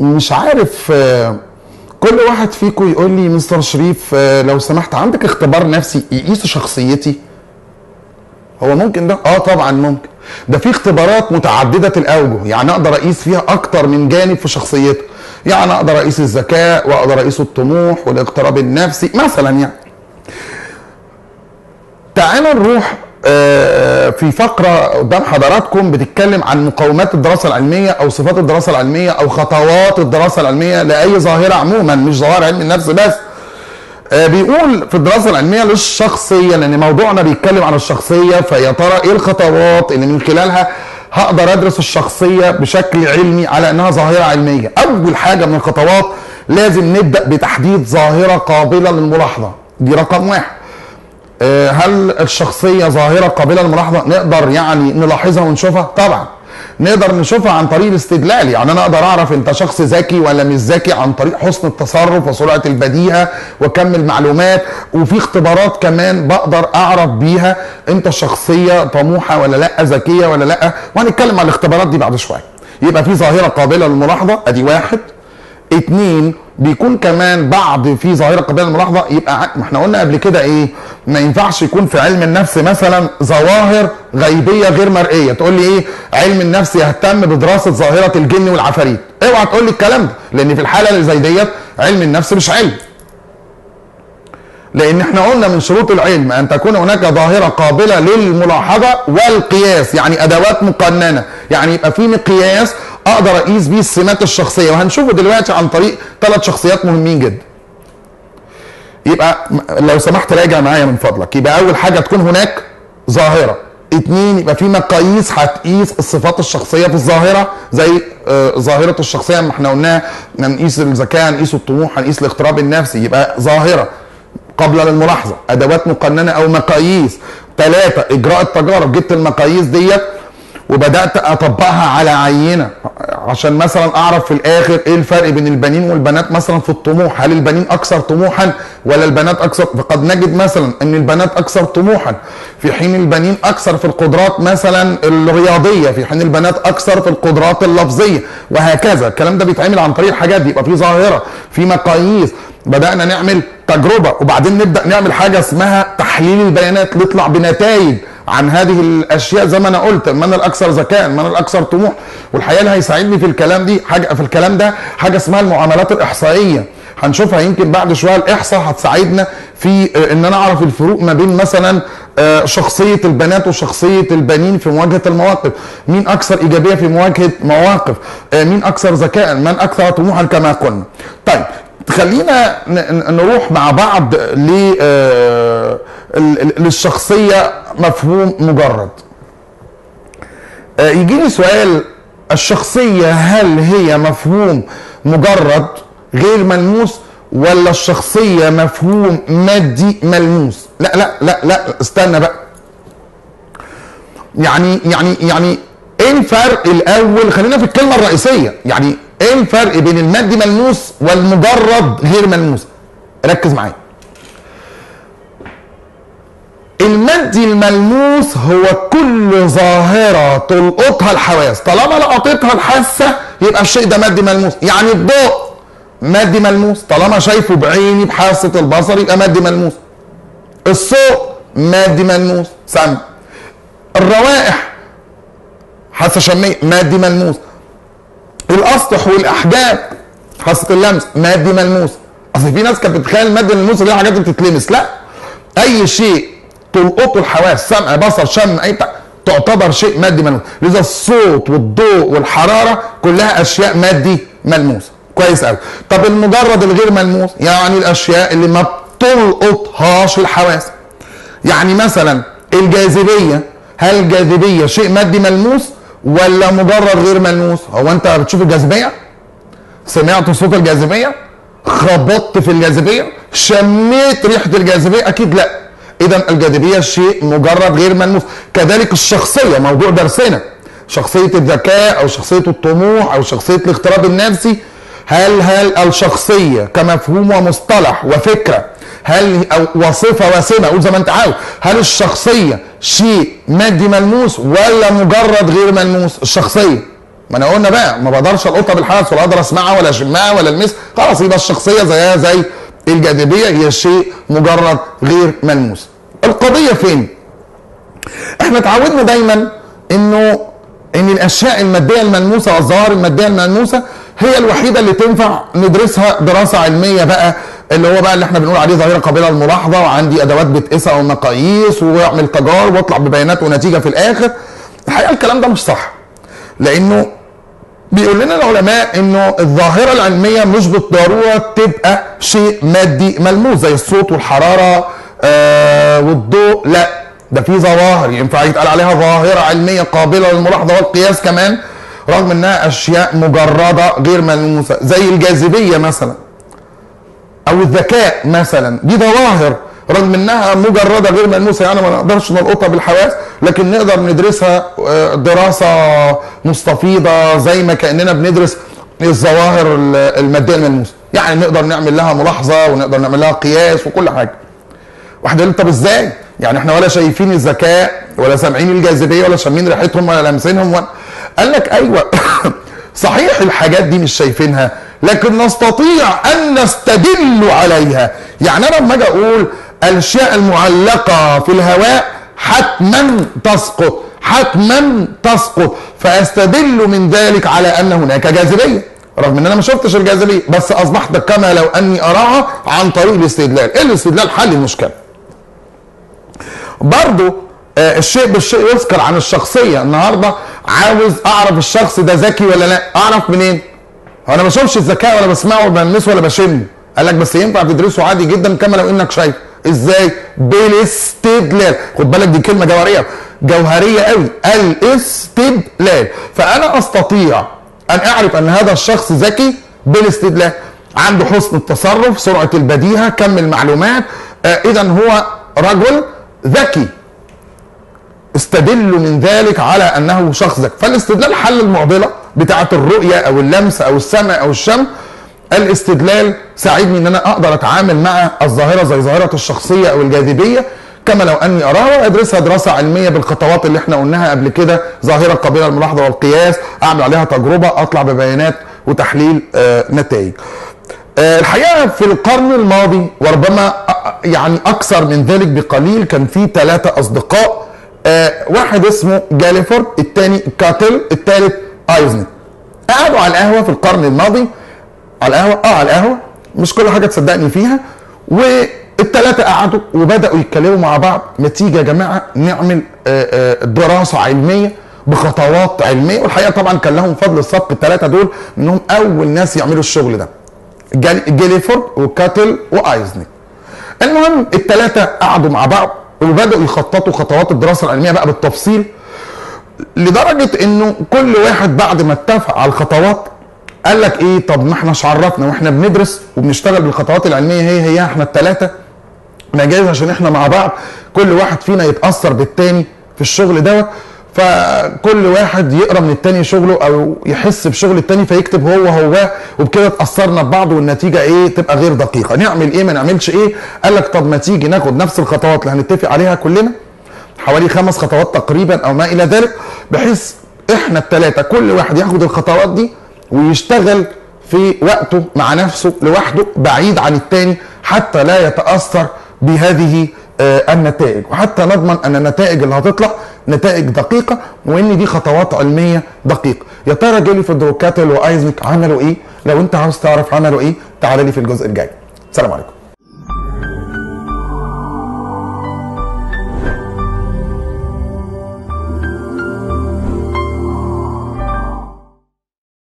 مش عارف، كل واحد فيكم يقول لي مستر شريف لو سمحت عندك اختبار نفسي يقيس شخصيتي؟ هو ممكن ده؟ اه طبعا ممكن. ده في اختبارات متعدده الاوجه، يعني اقدر اقيس فيها اكتر من جانب في شخصيته، يعني اقدر اقيس الذكاء واقدر اقيس الطموح والاقتراب النفسي مثلا. يعني تعالوا نروح في فقره قدام حضراتكم بتتكلم عن مقومات الدراسه العلميه او صفات الدراسه العلميه او خطوات الدراسه العلميه لاي ظاهره عموما، مش ظواهر علم النفس بس. بيقول في الدراسه العلميه للشخصيه، لان موضوعنا بيتكلم عن الشخصيه، فيا ترى ايه الخطوات اللي من خلالها هقدر ادرس الشخصيه بشكل علمي على انها ظاهره علميه؟ اول حاجه من الخطوات لازم نبدا بتحديد ظاهره قابله للملاحظه، دي رقم واحد. هل الشخصيه ظاهره قابله للملاحظه؟ نقدر يعني نلاحظها ونشوفها؟ طبعا نقدر نشوفها عن طريق الاستدلال، يعني انا اقدر اعرف انت شخص ذكي ولا مش ذكي عن طريق حسن التصرف وسرعه البديهه وكم المعلومات، وفي اختبارات كمان بقدر اعرف بيها انت الشخصيه طموحه ولا لا، ذكيه ولا لا، وهنتكلم عن الاختبارات دي بعد شويه. يبقى في ظاهره قابله للملاحظه، ادي واحد. اتنين، بيكون كمان بعض في ظاهره قابله للملاحظه، يبقى ما احنا قلنا قبل كده ايه؟ ما ينفعش يكون في علم النفس مثلا ظواهر غيبيه غير مرئيه. تقول لي ايه؟ علم النفس يهتم بدراسه ظاهره الجن والعفاريت، اوعى تقول لي الكلام ده، لان في الحاله اللي زي ديت علم النفس مش علم. لان احنا قلنا من شروط العلم ان تكون هناك ظاهره قابله للملاحظه والقياس، يعني ادوات مقننه، يعني يبقى في مقياس اقدر اقيس بيه السمات الشخصيه، وهنشوفه دلوقتي عن طريق ثلاث شخصيات مهمين جدا. يبقى لو سمحت راجع معايا من فضلك. يبقى اول حاجه تكون هناك ظاهره، اتنين يبقى في مقاييس هتقيس الصفات الشخصيه في الظاهره، زي ظاهره الشخصيه ما احنا قلناها هنقيس الذكاء، هنقيس الطموح، هنقيس الاقتراب النفسي، يبقى ظاهره قابله للملاحظه، ادوات مقننه او مقاييس. ثلاثه، اجراء التجارب، جبت المقاييس ديت وبدات اطبقها على عينه عشان مثلا اعرف في الاخر ايه الفرق بين البنين والبنات مثلا في الطموح، هل البنين اكثر طموحا ولا البنات اكثر؟ فقد نجد مثلا ان البنات اكثر طموحا، في حين البنين اكثر في القدرات مثلا الرياضيه، في حين البنات اكثر في القدرات اللفظيه، وهكذا. الكلام ده بيتعمل عن طريق الحاجات دي. يبقى في ظاهره، في مقاييس، بدانا نعمل تجربه، وبعدين نبدا نعمل حاجه اسمها تحليل البيانات، نطلع بنتائج عن هذه الاشياء. زي ما انا قلت، من الاكثر ذكاء، من الاكثر طموح. والحقيقه اللي هيساعدني في الكلام دي حاجه، في الكلام ده حاجه اسمها المعاملات الاحصائيه، هنشوفها يمكن بعد شويه. الاحصاء هتساعدنا في ان انا اعرف الفروق ما بين مثلا شخصيه البنات وشخصيه البنين في مواجهه المواقف، مين اكثر ايجابيه في مواجهه مواقف، مين اكثر ذكاء، من اكثر طموحا كما قلنا. طيب خلينا نروح مع بعض للشخصية مفهوم مجرد. يجيني سؤال، الشخصية هل هي مفهوم مجرد غير ملموس ولا الشخصية مفهوم مادي ملموس؟ لا لا لا لا، استنى بقى. يعني ايه الفرق الاول؟ خلينا في الكلمة الرئيسية، يعني ايه الفرق بين المادي ملموس والمجرد غير ملموس؟ ركز معايا. المادي الملموس هو كل ظاهره تلقطها الحواس، طالما لقطتها الحاسه يبقى الشيء ده مادي ملموس. يعني الضوء مادي ملموس، طالما شايفه بعيني بحاسه البصر يبقى مادي ملموس. الصوت مادي ملموس، سمع. الروائح حاسه شميه، مادي ملموس. الاسطح والاحجام حاسه اللمس، مادي ملموس. اصل في ناس كانت بتتخيل المادي الملموس اللي هي حاجات بتتلمس، لا، اي شيء تلقطه الحواس، سمع بصر شم اي تعتبر شيء مادي ملموس. لذا الصوت والضوء والحراره كلها اشياء مادي ملموسه. كويس قوي. طب المجرد الغير ملموس، يعني الاشياء اللي ما بتلقطهاش الحواس، يعني مثلا الجاذبيه، هل الجاذبيه شيء مادي ملموس ولا مجرد غير ملموس؟ هو انت بتشوف الجاذبيه؟ سمعت صوت الجاذبيه؟ خبطت في الجاذبيه؟ شميت ريحه الجاذبيه؟ اكيد لا. اذا الجاذبيه شيء مجرد غير ملموس. كذلك الشخصيه، موضوع درسنا، شخصيه الذكاء او شخصيه الطموح او شخصيه الاغتراب النفسي، هل الشخصيه كمفهوم ومصطلح وفكره، هل او وصفه وسمه، قول زي ما انت عاوز، هل الشخصيه شيء مادي ملموس ولا مجرد غير ملموس؟ الشخصيه ما انا قلنا بقى ما بقدرش القطها بالحدث ولا اقدر اسمعها ولا اشمها ولا المسها، خلاص يبقى الشخصيه زيها زي الجاذبيه، هي شيء مجرد غير ملموس. القضيه فين؟ احنا اتعودنا دايما انه ان الاشياء الماديه الملموسه والظواهر الماديه الملموسه هي الوحيده اللي تنفع ندرسها دراسه علميه بقى، اللي هو بقى اللي احنا بنقول عليه ظاهره قابله للملاحظه، وعندي ادوات بتقيسها ومقاييس واعمل تجارب واطلع ببيانات ونتيجه في الاخر. الحقيقه الكلام ده مش صح، لانه بيقول لنا العلماء انه الظاهره العلميه مش بالضروره تبقى شيء مادي ملموس زي الصوت والحراره والضوء، لا ده في ظواهر ينفع يتقال عليها ظاهره علميه قابله للملاحظه والقياس كمان، رغم انها اشياء مجرده غير ملموسه، زي الجاذبيه مثلا او الذكاء مثلا، دي ظواهر رغم انها مجرده غير ملموسه، يعني ما نقدرش نلقطها بالحواس لكن نقدر ندرسها دراسه مستفيضه زي ما كاننا بندرس الظواهر الماديه الملموسه، يعني نقدر نعمل لها ملاحظه ونقدر نعمل لها قياس وكل حاجه. واحد يقول طب ازاي؟ يعني احنا ولا شايفين الذكاء ولا سامعين الجاذبيه ولا شامين ريحتهم ولا لامسينهم ولا... قال لك ايوه صحيح الحاجات دي مش شايفينها لكن نستطيع ان نستدل عليها، يعني انا لما اجي اقول الاشياء المعلقه في الهواء حتما تسقط، حتما تسقط، فاستدل من ذلك على ان هناك جاذبيه رغم ان انا ما شفتش الجاذبيه، بس اصبحت كما لو اني اراها عن طريق الاستدلال. ايه الاستدلال؟ حل المشكله. برضه الشيء بالشيء يذكر عن الشخصيه. النهارده عاوز اعرف الشخص ده ذكي ولا لا، اعرف منين؟ انا ما بشوفش الذكاء ولا بسمعه ولا بلمسه ولا بشمه. قال لك بس ينفع تدرسه عادي جدا كما لو انك شايف. ازاي؟ بالاستدلال. خد بالك دي كلمه جوهريه، جوهريه قوي، الاستدلال. فانا استطيع ان اعرف ان هذا الشخص ذكي بالاستدلال، عنده حسن التصرف، سرعه البديهه، كم المعلومات، اذا هو رجل ذكي، استدلوا من ذلك على انه شخص ذكي. فالاستدلال حل المعضله بتاعه الرؤيه او اللمس او السمع او الشم. الاستدلال ساعدني ان انا اقدر اتعامل مع الظاهره زي ظاهره الشخصيه او الجاذبيه كما لو اني اراها، وادرسها دراسه علميه بالخطوات اللي احنا قلناها قبل كده، ظاهره قابله للملاحظه والقياس، اعمل عليها تجربه، اطلع ببيانات وتحليل نتائج. الحقيقه في القرن الماضي وربما يعني اكثر من ذلك بقليل كان في 3 اصدقاء، واحد اسمه جيلفورد، الثاني كاتل، الثالث ايزنك. قعدوا على القهوه في القرن الماضي، على القهوه على القهوه، مش كل حاجه تصدقني فيها، والثلاثه قعدوا وبداوا يتكلموا مع بعض. ما تيجي يا جماعه نعمل دراسه علميه بخطوات علميه، والحقيقه طبعا كان لهم فضل السبق الثلاثه دول انهم اول ناس يعملوا الشغل ده، جيلفورد وكاتل وايزنك. المهم الثلاثه قعدوا مع بعض وبدأوا يخططوا خطوات الدراسة العلمية بقى بالتفصيل، لدرجة انه كل واحد بعد ما اتفق على الخطوات قال لك ايه، طب ما احنا شعرفنا واحنا بندرس وبنشتغل بالخطوات العلمية هي احنا الثلاثة، ما جايز عشان احنا مع بعض كل واحد فينا يتأثر بالتاني في الشغل دوت، فكل واحد يقرا من التاني شغله او يحس بشغل التاني فيكتب هو، وبكده اتأثرنا ببعض والنتيجه ايه؟ تبقى غير دقيقه. نعمل ايه ما نعملش ايه؟ قال لك طب ما تيجي ناخد نفس الخطوات اللي هنتفق عليها كلنا، حوالي 5 خطوات تقريبا او ما الى ذلك، بحيث احنا الثلاثه كل واحد ياخد الخطوات دي ويشتغل في وقته مع نفسه لوحده بعيد عن التاني حتى لا يتأثر بهذه النتائج، وحتى نضمن ان النتائج اللي هتطلع نتائج دقيقه وان دي خطوات علميه دقيقه. يا ترى جيلفورد وكاتل وايزنك عملوا ايه؟ لو انت عاوز تعرف عملوا ايه تعال لي في الجزء الجاي. السلام عليكم.